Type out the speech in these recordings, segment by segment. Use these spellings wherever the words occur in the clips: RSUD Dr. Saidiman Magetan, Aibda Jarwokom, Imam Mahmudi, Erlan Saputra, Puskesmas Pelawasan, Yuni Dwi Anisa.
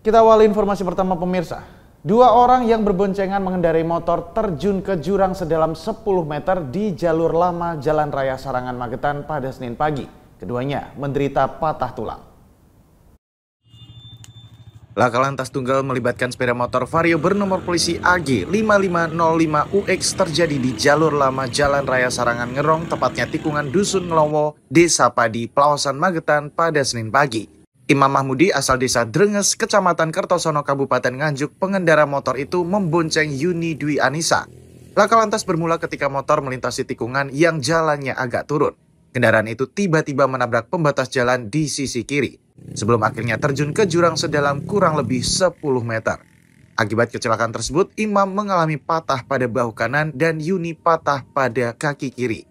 Kita awali informasi pertama pemirsa. Dua orang yang berboncengan mengendarai motor terjun ke jurang sedalam 10 meter di jalur lama Jalan Raya Sarangan Magetan pada Senin pagi. Keduanya menderita patah tulang. Laka lantas tunggal melibatkan sepeda motor Vario bernomor polisi AG 5505UX terjadi di jalur lama Jalan Raya Sarangan Ngerong, tepatnya tikungan Dusun Ngelowo, Desa Padi, Pelawasan, Magetan pada Senin pagi. Imam Mahmudi asal desa Drenges, Kecamatan Kertosono, Kabupaten Nganjuk, pengendara motor itu membonceng Yuni Dwi Anisa. Laka lantas bermula ketika motor melintasi tikungan yang jalannya agak turun. Kendaraan itu tiba-tiba menabrak pembatas jalan di sisi kiri, sebelum akhirnya terjun ke jurang sedalam kurang lebih 10 meter. Akibat kecelakaan tersebut, Imam mengalami patah pada bahu kanan dan Yuni patah pada kaki kiri.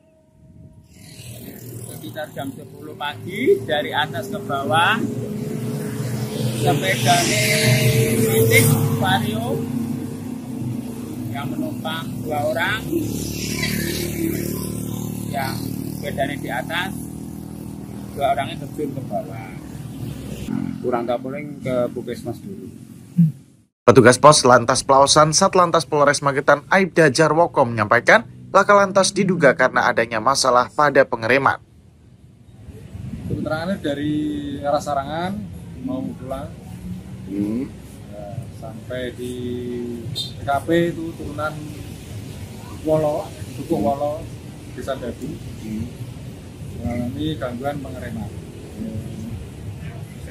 Sekitar jam 10 pagi, dari atas ke bawah, sepeda milik Vario yang menumpang dua orang, yang sepedanya di atas, dua orangnya terjun ke bawah. Kurang tak paling ke Puskesmas dulu. Petugas Pos Lantas Pelawasan Satlantas Polres Magetan Aibda Jarwokom menyampaikan laka lantas diduga karena adanya masalah pada pengereman. Keterangannya dari arah Sarangan mau pulang, sampai di TKP itu turunan Wolo, Dukuh Wolo, Desa Dadu, mengalami gangguan pengereman.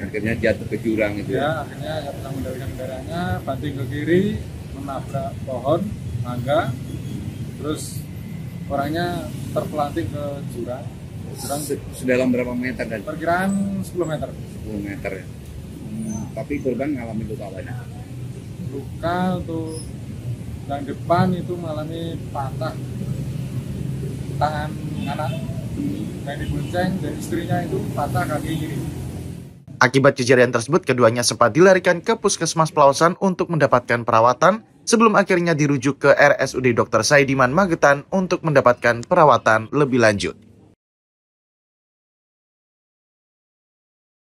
Akhirnya jatuh ke jurang itu. Ya, akhirnya jatuh mendorong kendaraannya, banting ke kiri, menabrak pohon, tangga, terus orangnya terpelanting ke jurang. Sedalam berapa meter tadi? Perkiraan 10 meter. 10 meter ya. Tapi korban mengalami luka banyak. Luka untuk yang depan itu mengalami patah tangan anak yang dibonceng dan istrinya itu patah kaki kiri. Akibat kejadian tersebut, keduanya sempat dilarikan ke Puskesmas Pelawasan untuk mendapatkan perawatan sebelum akhirnya dirujuk ke RSUD Dr. Saidiman Magetan untuk mendapatkan perawatan lebih lanjut.